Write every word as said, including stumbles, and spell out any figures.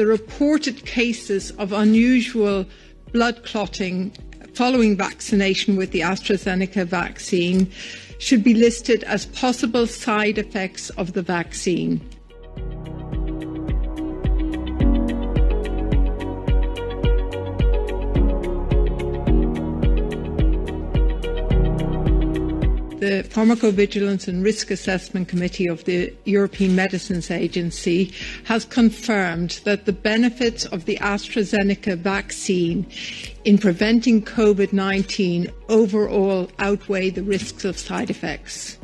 the reported cases of unusual blood clotting following vaccination with the AstraZeneca vaccine should be listed as possible side effects of the vaccine. The Pharmacovigilance and Risk Assessment Committee of the European Medicines Agency has confirmed that the benefits of the AstraZeneca vaccine in preventing COVID nineteen overall outweigh the risks of side effects.